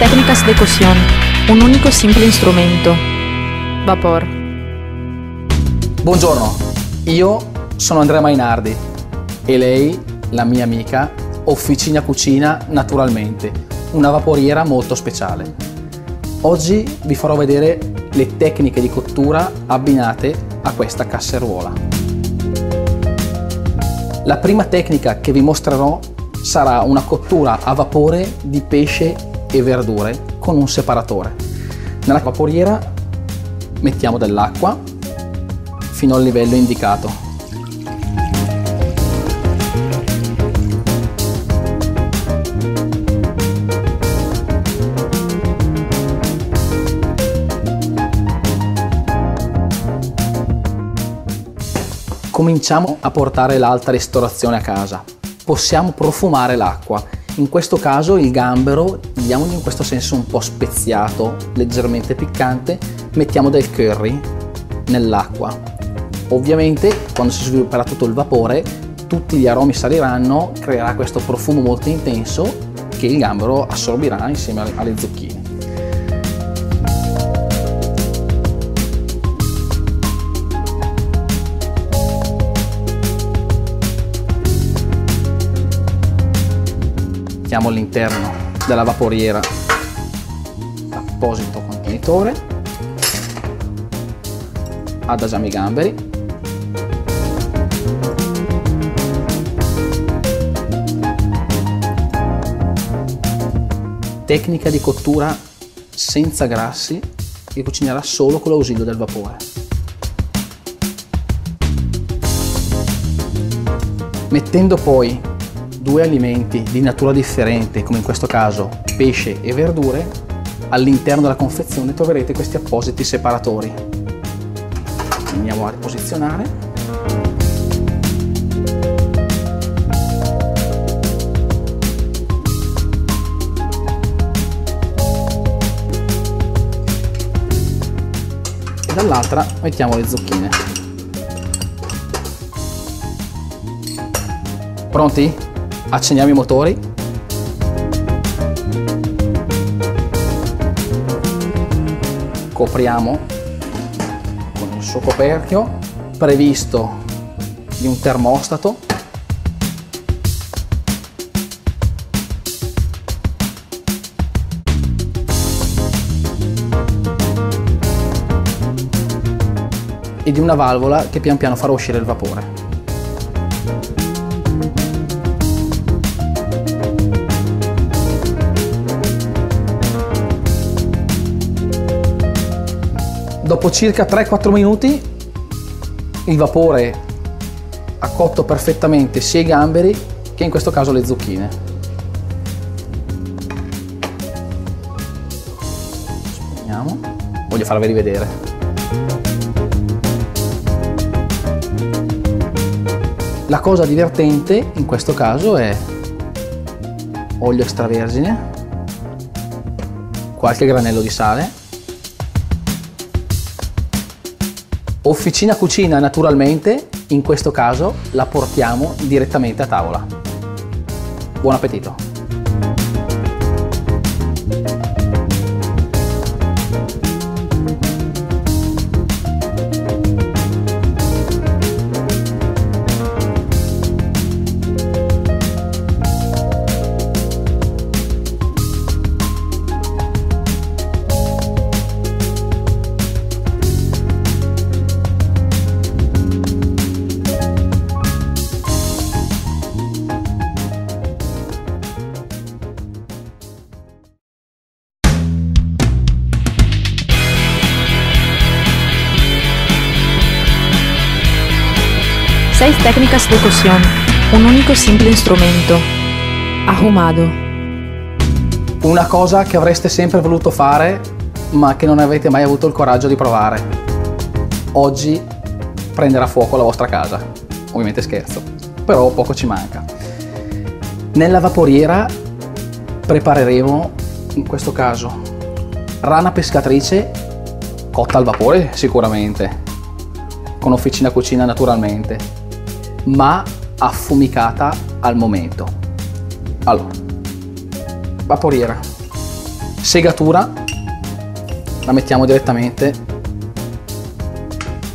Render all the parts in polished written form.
Técnicas de cocción. Un único simple instrumento. Vapor. Buongiorno, io sono Andrea Mainardi e lei, la mia amica, Officina Cucina Naturalmente, una vaporiera molto speciale. Oggi vi farò vedere le tecniche di cottura abbinate a questa casseruola. La prima tecnica che vi mostrerò sarà una cottura a vapore di pesce e verdure con un separatore. Nella vaporiera mettiamo dell'acqua fino al livello indicato. Cominciamo a portare l'alta ristorazione a casa. Possiamo profumare l'acqua. In questo caso il gambero, diamogli in questo senso un po' speziato, leggermente piccante, mettiamo del curry nell'acqua. Ovviamente quando si svilupperà tutto il vapore, tutti gli aromi saliranno, creerà questo profumo molto intenso che il gambero assorbirà insieme alle zucchine. Mettiamo all'interno della vaporiera l'apposito contenitore, adagiamo i gamberi, tecnica di cottura senza grassi che cucinerà solo con l'ausilio del vapore. Mettendo poi due alimenti di natura differente, come in questo caso pesce e verdure, all'interno della confezione troverete questi appositi separatori. Andiamo a riposizionare. E dall'altra mettiamo le zucchine. Pronti? Accendiamo i motori. Copriamo con il suo coperchio previsto di un termostato. E di una valvola che pian piano farà uscire il vapore. Dopo circa 3-4 minuti il vapore ha cotto perfettamente sia i gamberi che in questo caso le zucchine. Spegniamo, voglio farvi rivedere. La cosa divertente in questo caso è olio extravergine, qualche granello di sale. Officina Cucina Naturalmente, in questo caso la portiamo direttamente a tavola. Buon appetito! Seis técnicas de cocción, un único simple instrumento, ahumado. Una cosa che avreste sempre voluto fare, ma che non avete mai avuto il coraggio di provare. Oggi prenderà fuoco la vostra casa, ovviamente scherzo, però poco ci manca. Nella vaporiera prepareremo, in questo caso, rana pescatrice cotta al vapore sicuramente, con Officina Cucina Naturalmente, ma affumicata al momento. Allora, vaporiera, Segatura, la mettiamo direttamente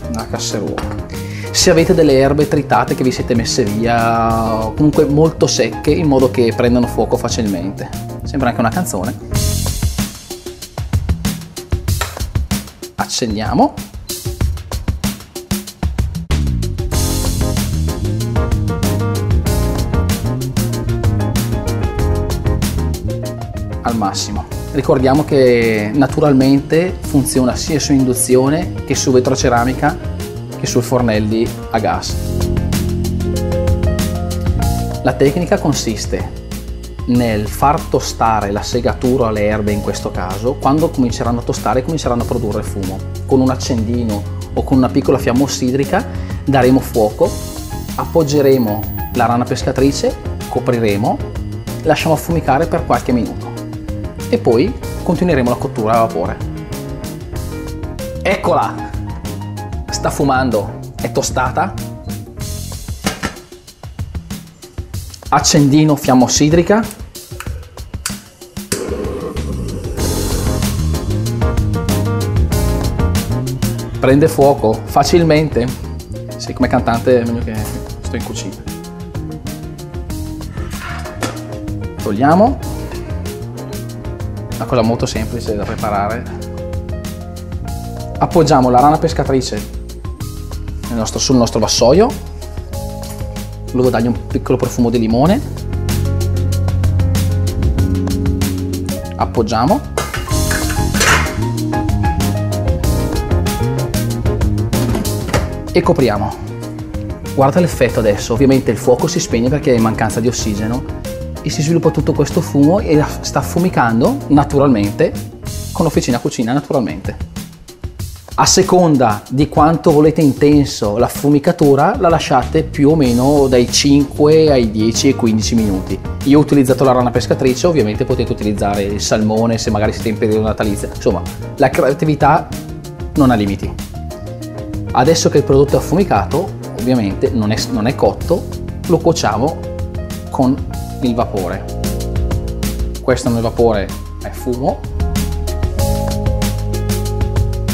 nella casseruola. Se avete delle erbe tritate che vi siete messe via, o comunque molto secche, in modo che prendano fuoco facilmente. Sembra anche una canzone. Accendiamo. Al massimo. Ricordiamo che naturalmente funziona sia su induzione che su vetroceramica che sui fornelli a gas. La tecnica consiste nel far tostare la segatura o le erbe, in questo caso, quando cominceranno a tostare cominceranno a produrre fumo. Con un accendino o con una piccola fiamma ossidrica daremo fuoco, appoggeremo la rana pescatrice, copriremo, lasciamo affumicare per qualche minuto e poi continueremo la cottura a vapore. Eccola! Sta fumando, è tostata. Accendino, fiamma ossidrica. Prende fuoco facilmente. Sì, come cantante è meglio che sto in cucina. Togliamo. Una cosa molto semplice da preparare. Appoggiamo la rana pescatrice sul nostro vassoio, volevo dargli un piccolo profumo di limone, appoggiamo, e copriamo. Guarda l'effetto adesso, ovviamente il fuoco si spegne perché è in mancanza di ossigeno e si sviluppa tutto questo fumo e sta affumicando naturalmente con Officina Cucina Naturalmente. A seconda di quanto volete intenso l'affumicatura, la lasciate più o meno dai 5 ai 10 e 15 minuti. Io ho utilizzato la rana pescatrice, ovviamente potete utilizzare il salmone se magari siete in periodo natalizio. Insomma, la creatività non ha limiti. Adesso che il prodotto è affumicato, ovviamente non è cotto, lo cuociamo con il vapore. Questo nel vapore è fumo.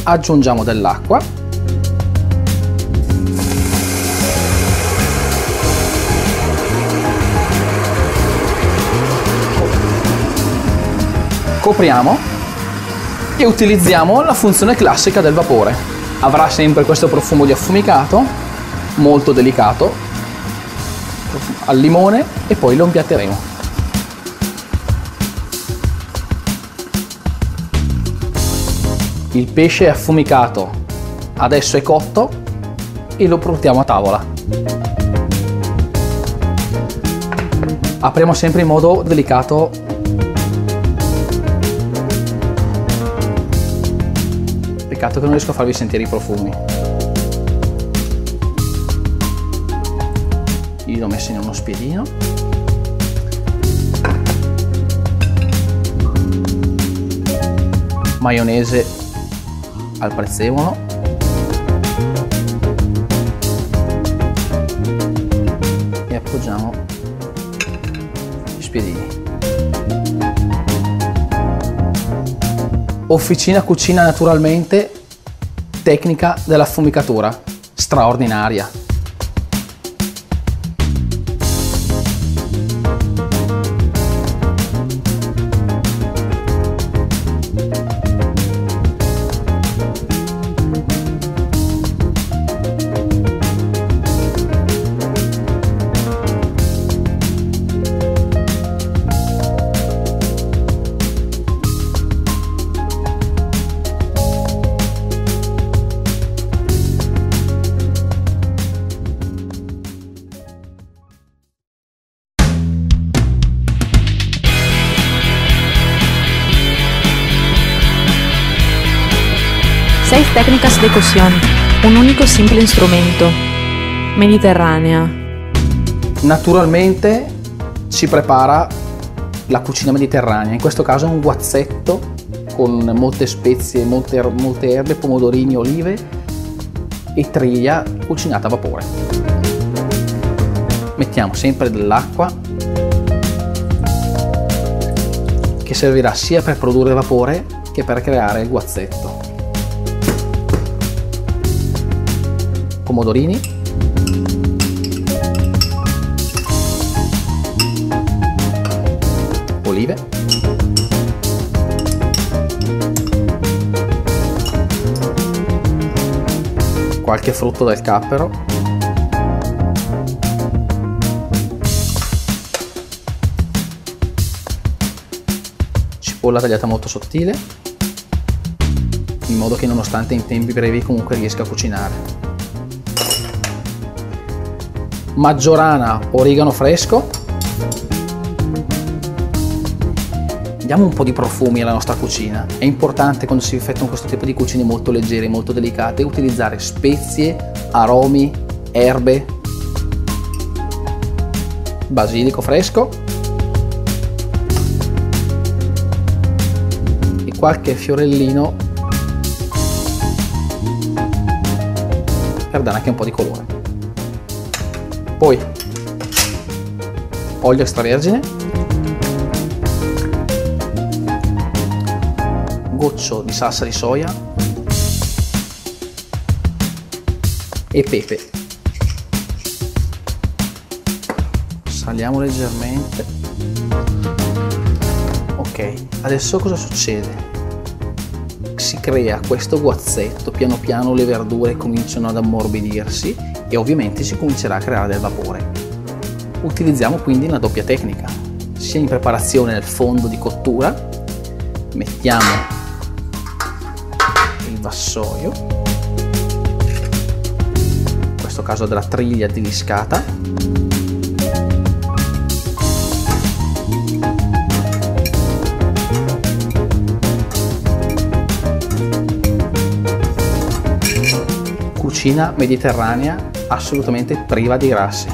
Aggiungiamo dell'acqua, copriamo e utilizziamo la funzione classica del vapore. Avrà sempre questo profumo di affumicato, molto delicato, al limone, e poi lo impiatteremo. Il pesce è affumicato, adesso è cotto e lo portiamo a tavola. Apriamo sempre in modo delicato. Peccato che non riesco a farvi sentire i profumi. Io l'ho messo in uno spiedino. Maionese al prezzemolo, e appoggiamo gli spiedini. Officina Cucina Naturalmente, tecnica dell'affumicatura straordinaria. Seis técnicas de cocción, un único simple instrumento, mediterránea. Naturalmente si prepara la cucina mediterranea, in questo caso un guazzetto con molte spezie, molte erbe, pomodorini, olive e triglia cucinata a vapore. Mettiamo sempre dell'acqua, che servirà sia per produrre vapore che per creare il guazzetto. Pomodorini. Olive. Qualche frutto del cappero. Cipolla tagliata molto sottile, in modo che nonostante in tempi brevi comunque riesca a cucinare. Maggiorana, origano fresco. Diamo un po' di profumi alla nostra cucina. È importante, quando si effettuano questo tipo di cucine molto leggere, molto delicate, utilizzare spezie, aromi, erbe. Basilico fresco. Qualche fiorellino per dare anche un po' di colore. Poi olio extravergine, goccio di salsa di soia e pepe. Saliamo leggermente. Ok, adesso cosa succede? Si crea questo guazzetto, piano piano le verdure cominciano ad ammorbidirsi e ovviamente si comincerà a creare del vapore. Utilizziamo quindi una doppia tecnica, sia in preparazione del fondo di cottura, mettiamo il vassoio, in questo caso della triglia diliscata, cucina mediterranea assolutamente priva di grassi.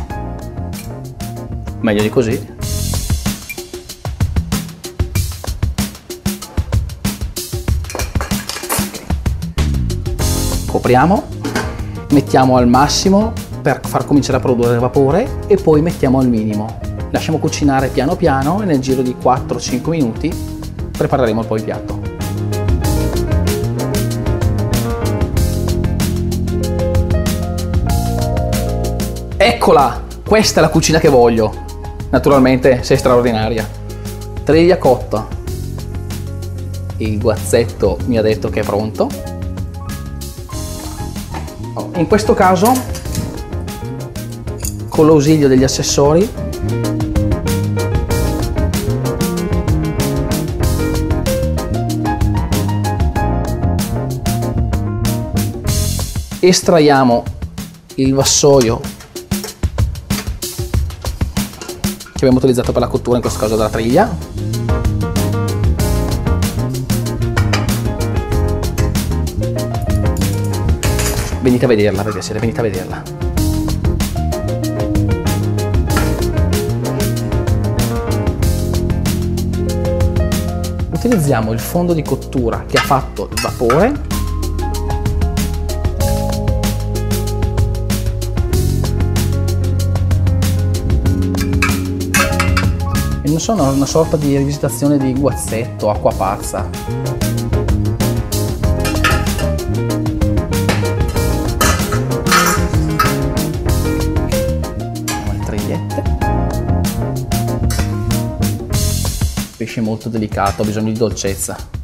Meglio di così. Copriamo, mettiamo al massimo per far cominciare a produrre il vapore e poi mettiamo al minimo. Lasciamo cucinare piano piano e nel giro di 4-5 minuti prepareremo poi il piatto. Eccola! Questa è la cucina che voglio. Naturalmente sei straordinaria. Triglia cotta. Il guazzetto mi ha detto che è pronto. In questo caso, con l'ausilio degli accessori, estraiamo il vassoio che abbiamo utilizzato per la cottura, in questo caso della triglia. Venite a vederla, per piacere, venite a vederla. Utilizziamo il fondo di cottura che ha fatto il vapore. Non so, una sorta di rivisitazione di guazzetto, acqua pazza. Mettiamo le trigliette. Pesce molto delicato, ha bisogno di dolcezza.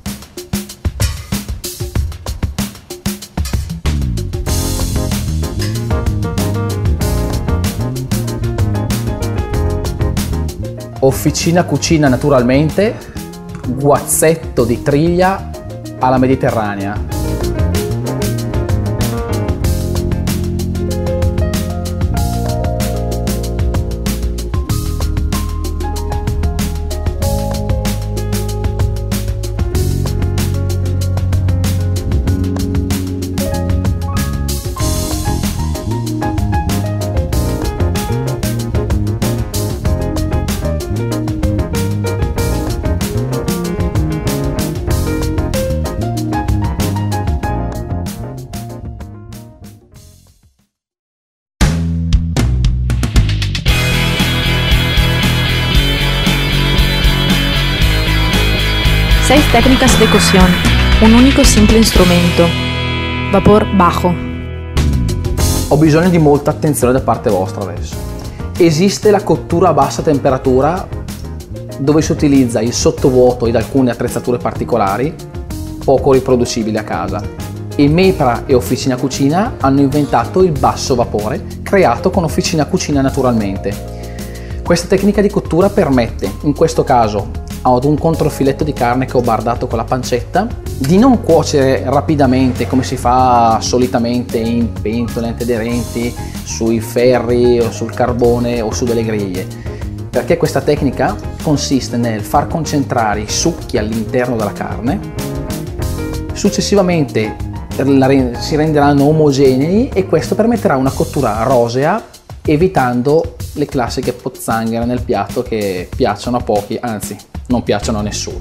Officina Cucina Naturalmente, guazzetto di triglia alla mediterranea. 6 técnicas de cocción, un único simple instrumento, vapor bajo. Ho bisogno di molta attenzione da parte vostra adesso. Esiste la cottura a bassa temperatura dove si utilizza il sottovuoto ed alcune attrezzature particolari, poco riproducibili a casa. E MEPRA e Officina Cucina hanno inventato il basso vapore creato con Officina Cucina Naturalmente. Questa tecnica di cottura permette, in questo caso ad un controfiletto di carne che ho bardato con la pancetta, di non cuocere rapidamente come si fa solitamente in pentole antiaderenti, sui ferri o sul carbone o su delle griglie, perché questa tecnica consiste nel far concentrare i succhi all'interno della carne, successivamente si renderanno omogenei e questo permetterà una cottura rosea, evitando le classiche pozzanghere nel piatto che piacciono a pochi, anzi non piacciono a nessuno.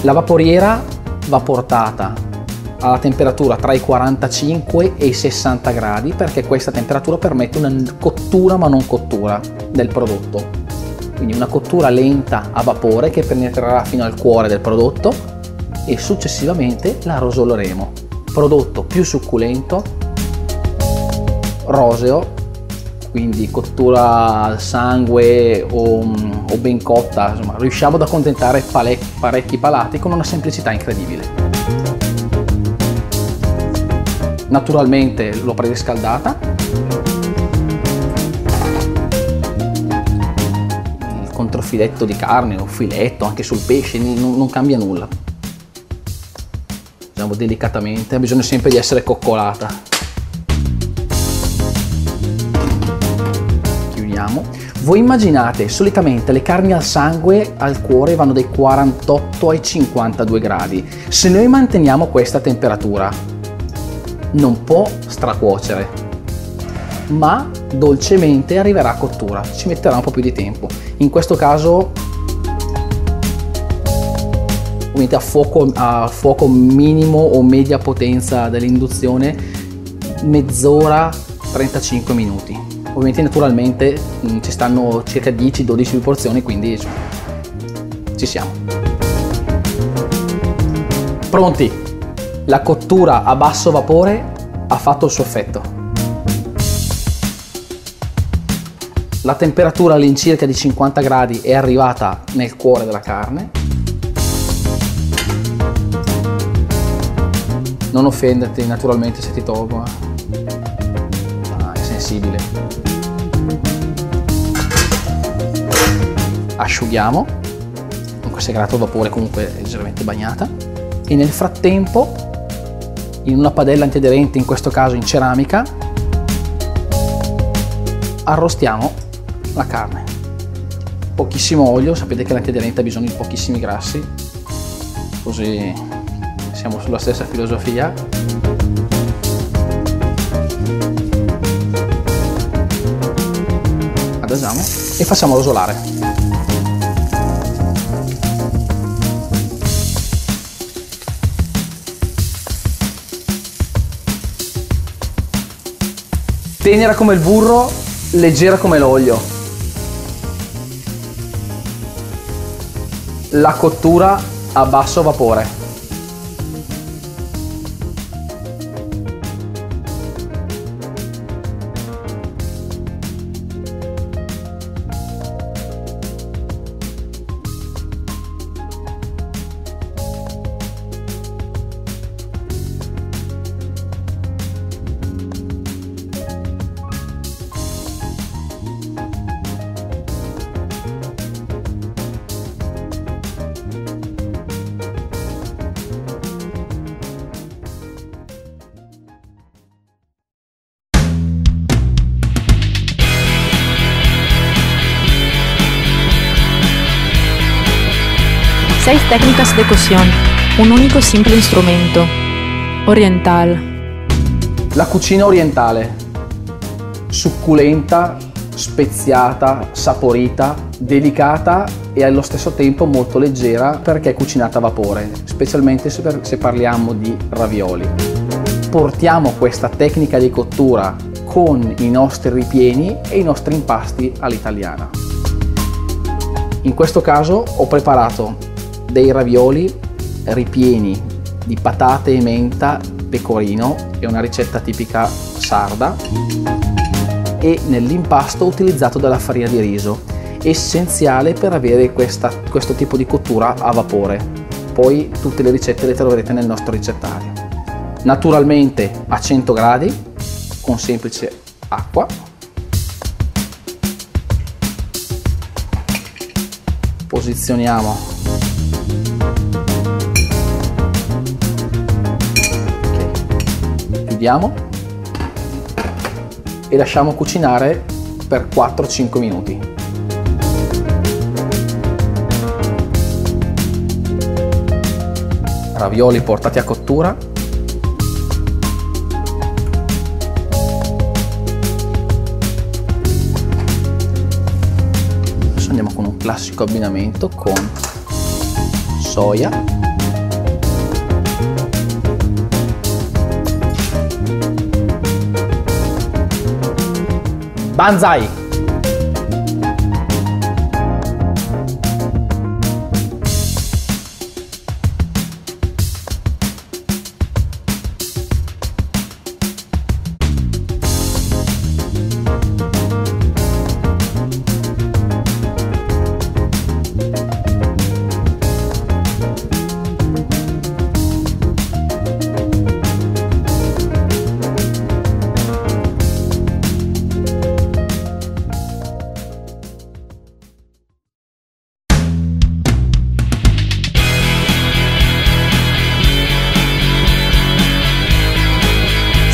La vaporiera va portata alla temperatura tra i 45 e i 60 gradi perché questa temperatura permette una cottura ma non cottura del prodotto. Quindi una cottura lenta a vapore che penetrerà fino al cuore del prodotto e successivamente la rosoleremo. Prodotto più succulento, roseo, quindi cottura al sangue o ben cotta, insomma, riusciamo ad accontentare parecchi palati con una semplicità incredibile. Naturalmente l'ho preriscaldata. Il controfiletto di carne o filetto, anche sul pesce, non cambia nulla. Diciamo delicatamente, ha bisogno sempre di essere coccolata. Voi immaginate, solitamente le carni al sangue, al cuore vanno dai 48 ai 52 gradi. Se noi manteniamo questa temperatura, non può stracuocere, ma dolcemente arriverà a cottura, ci metterà un po' più di tempo. In questo caso unite a fuoco minimo o media potenza dell'induzione, mezz'ora, 35 minuti. Ovviamente naturalmente ci stanno circa 10-12 porzioni, quindi ci siamo. Pronti! La cottura a basso vapore ha fatto il suo effetto. La temperatura all'incirca di 50 gradi è arrivata nel cuore della carne. Non offenderti naturalmente se ti tolgo, ma è sensibile. Asciughiamo, comunque si è creato il vapore, comunque leggermente bagnata, e nel frattempo in una padella antiaderente, in questo caso in ceramica, arrostiamo la carne. Pochissimo olio, sapete che l'antiaderente ha bisogno di pochissimi grassi, così siamo sulla stessa filosofia. Adagiamo e facciamo rosolare. Tenera come il burro, leggera come l'olio. La cottura a basso vapore. Seis técnicas de cocción, un único simple instrumento, oriental. La cucina orientale, succulenta, speziata, saporita, delicata e allo stesso tempo molto leggera perché è cucinata a vapore, specialmente se parliamo di ravioli. Portiamo questa tecnica di cottura con i nostri ripieni e i nostri impasti all'italiana. In questo caso ho preparato dei ravioli ripieni di patate e menta, pecorino, è una ricetta tipica sarda, e nell'impasto ho utilizzato della farina di riso, essenziale per avere questo tipo di cottura a vapore. Poi tutte le ricette le troverete nel nostro ricettario. Naturalmente a 100 gradi, con semplice acqua. Posizioniamo okay. Chiudiamo e lasciamo cucinare per 4-5 minuti. Ravioli portati a cottura. Adesso andiamo con un classico abbinamento con soia, banzai!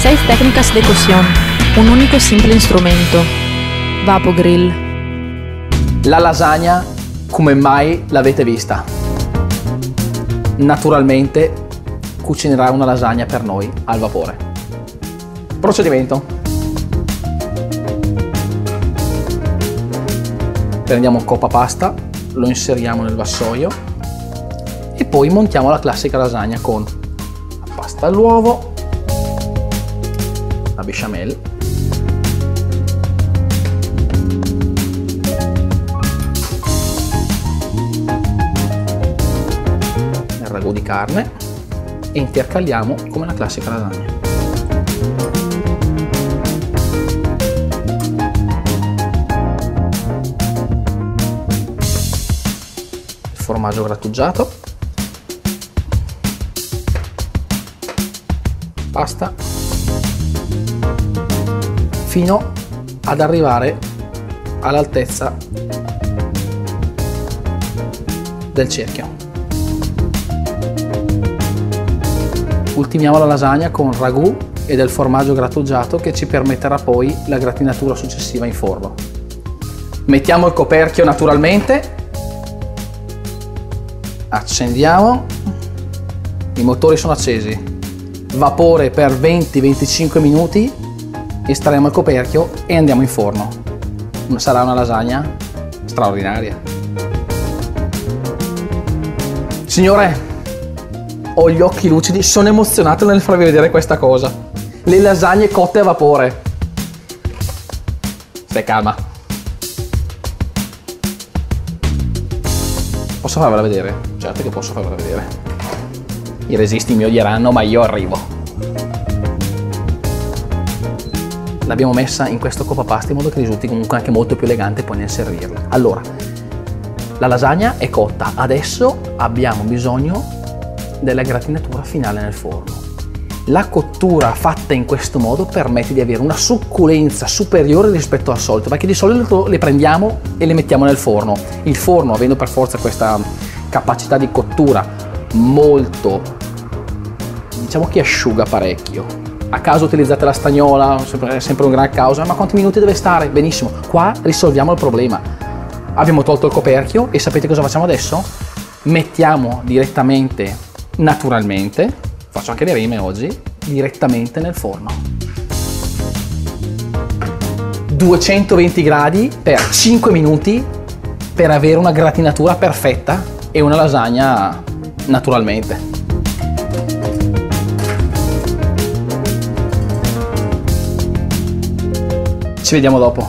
Seis técnicas de cocción, un único y simple instrumento, Vapo Grill. La lasagna come mai l'avete vista? Naturalmente cucinerà una lasagna per noi al vapore. Procedimento. Prendiamo coppa pasta, lo inseriamo nel vassoio e poi montiamo la classica lasagna con la pasta all'uovo, la besciamella, il ragù di carne e intercaliamo come la classica lasagna. Il formaggio grattugiato, pasta, fino ad arrivare all'altezza del cerchio. Ultimiamo la lasagna con ragù e del formaggio grattugiato che ci permetterà poi la gratinatura successiva in forno. Mettiamo il coperchio naturalmente, accendiamo, i motori sono accesi, vapore per 20-25 minuti, estraiamo il coperchio e andiamo in forno. Sarà una lasagna straordinaria. Signore, ho gli occhi lucidi, sono emozionato nel farvi vedere questa cosa. Le lasagne cotte a vapore. Stai calma. Posso farvela vedere? Certo che posso farvela vedere. I resisti mi odieranno, ma io arrivo. L'abbiamo messa in questo coppapasta in modo che risulti comunque anche molto più elegante poi nel servirla. Allora, la lasagna è cotta, adesso abbiamo bisogno della gratinatura finale nel forno. La cottura fatta in questo modo permette di avere una succulenza superiore rispetto al solito, perché di solito le prendiamo e le mettiamo nel forno. Il forno, avendo per forza questa capacità di cottura molto, diciamo che asciuga parecchio. A caso utilizzate la stagnola, è sempre un gran causa, ma quanti minuti deve stare? Benissimo, qua risolviamo il problema. Abbiamo tolto il coperchio e sapete cosa facciamo adesso? Mettiamo direttamente, naturalmente, faccio anche le rime oggi, direttamente nel forno. 220 gradi per 5 minuti per avere una gratinatura perfetta e una lasagna naturalmente. Ci vediamo dopo.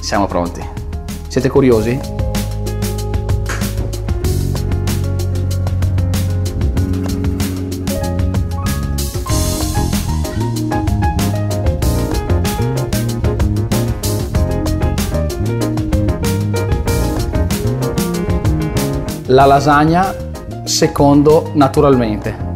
Siamo pronti. Siete curiosi? la lasagna secondo naturalmente.